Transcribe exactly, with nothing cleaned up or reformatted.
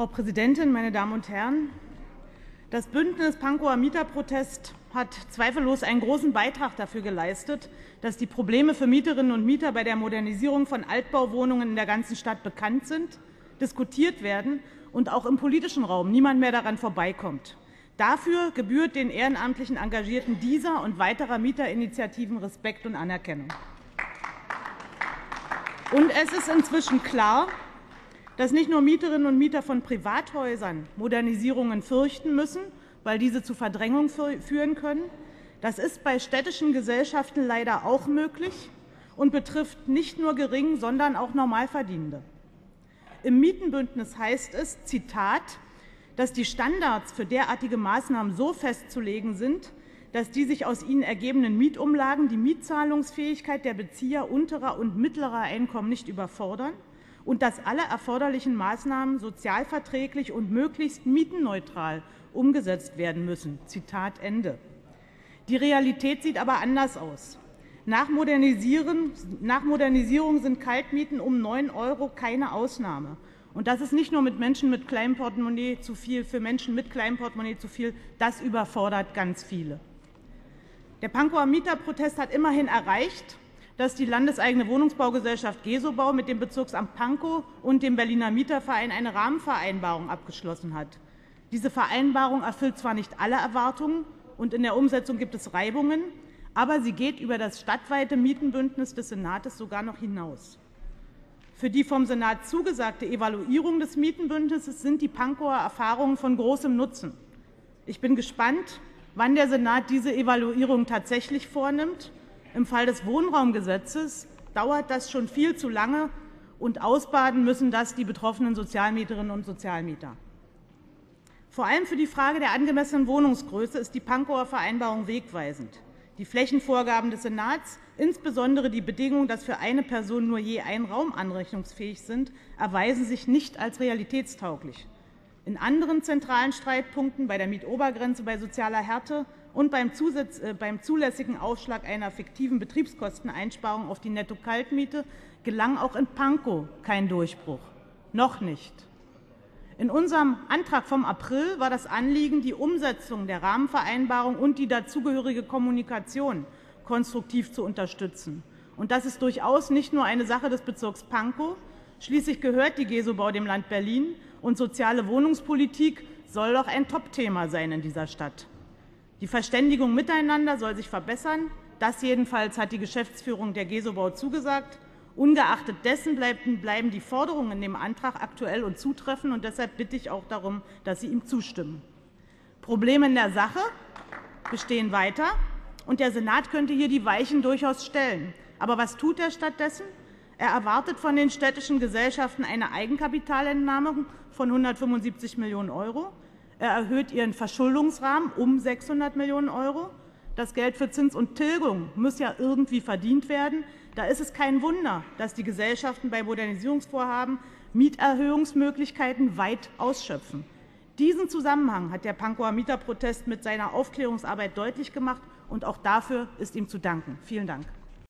Frau Präsidentin, meine Damen und Herren! Das Bündnis Pankower Mieterprotest hat zweifellos einen großen Beitrag dafür geleistet, dass die Probleme für Mieterinnen und Mieter bei der Modernisierung von Altbauwohnungen in der ganzen Stadt bekannt sind, diskutiert werden und auch im politischen Raum niemand mehr daran vorbeikommt. Dafür gebührt den ehrenamtlichen Engagierten dieser und weiterer Mieterinitiativen Respekt und Anerkennung. Und es ist inzwischen klar, dass nicht nur Mieterinnen und Mieter von Privathäusern Modernisierungen fürchten müssen, weil diese zu Verdrängung führen können. Das ist bei städtischen Gesellschaften leider auch möglich und betrifft nicht nur gering, sondern auch Normalverdienende. Im Mietenbündnis heißt es, Zitat, dass die Standards für derartige Maßnahmen so festzulegen sind, dass die sich aus ihnen ergebenden Mietumlagen die Mietzahlungsfähigkeit der Bezieher unterer und mittlerer Einkommen nicht überfordern und dass alle erforderlichen Maßnahmen sozialverträglich und möglichst mietenneutral umgesetzt werden müssen. Zitat Ende. Die Realität sieht aber anders aus. Nach Modernisierung sind Kaltmieten um neun Euro keine Ausnahme. Und das ist nicht nur mit Menschen mit kleinem Portemonnaie zu viel, für Menschen mit kleinem Portemonnaie zu viel, das überfordert ganz viele. Der Pankower Mieterprotest hat immerhin erreicht, dass die landeseigene Wohnungsbaugesellschaft Gesobau mit dem Bezirksamt Pankow und dem Berliner Mieterverein eine Rahmenvereinbarung abgeschlossen hat. Diese Vereinbarung erfüllt zwar nicht alle Erwartungen und in der Umsetzung gibt es Reibungen, aber sie geht über das stadtweite Mietenbündnis des Senates sogar noch hinaus. Für die vom Senat zugesagte Evaluierung des Mietenbündnisses sind die Pankower Erfahrungen von großem Nutzen. Ich bin gespannt, wann der Senat diese Evaluierung tatsächlich vornimmt. Im Fall des Wohnraumgesetzes dauert das schon viel zu lange, und ausbaden müssen das die betroffenen Sozialmieterinnen und Sozialmieter. Vor allem für die Frage der angemessenen Wohnungsgröße ist die Pankower Vereinbarung wegweisend. Die Flächenvorgaben des Senats, insbesondere die Bedingung, dass für eine Person nur je ein Raum anrechnungsfähig sind, erweisen sich nicht als realitätstauglich. In anderen zentralen Streitpunkten, bei der Mietobergrenze, bei sozialer Härte und beim, Zusatz, äh, beim zulässigen Aufschlag einer fiktiven Betriebskosteneinsparung auf die Netto-Kaltmiete, gelang auch in Pankow kein Durchbruch. Noch nicht. In unserem Antrag vom April war das Anliegen, die Umsetzung der Rahmenvereinbarung und die dazugehörige Kommunikation konstruktiv zu unterstützen. Und das ist durchaus nicht nur eine Sache des Bezirks Pankow. Schließlich gehört die Gesobau dem Land Berlin, und soziale Wohnungspolitik soll doch ein Top-Thema sein in dieser Stadt. Die Verständigung miteinander soll sich verbessern. Das jedenfalls hat die Geschäftsführung der Gesobau zugesagt. Ungeachtet dessen bleiben die Forderungen in dem Antrag aktuell und zutreffend, und deshalb bitte ich auch darum, dass Sie ihm zustimmen. Probleme in der Sache bestehen weiter, und der Senat könnte hier die Weichen durchaus stellen. Aber was tut er stattdessen? Er erwartet von den städtischen Gesellschaften eine Eigenkapitalentnahme von hundertfünfundsiebzig Millionen Euro. Er erhöht ihren Verschuldungsrahmen um sechshundert Millionen Euro. Das Geld für Zins und Tilgung muss ja irgendwie verdient werden. Da ist es kein Wunder, dass die Gesellschaften bei Modernisierungsvorhaben Mieterhöhungsmöglichkeiten weit ausschöpfen. Diesen Zusammenhang hat der Pankower Mieterprotest mit seiner Aufklärungsarbeit deutlich gemacht, und auch dafür ist ihm zu danken. Vielen Dank.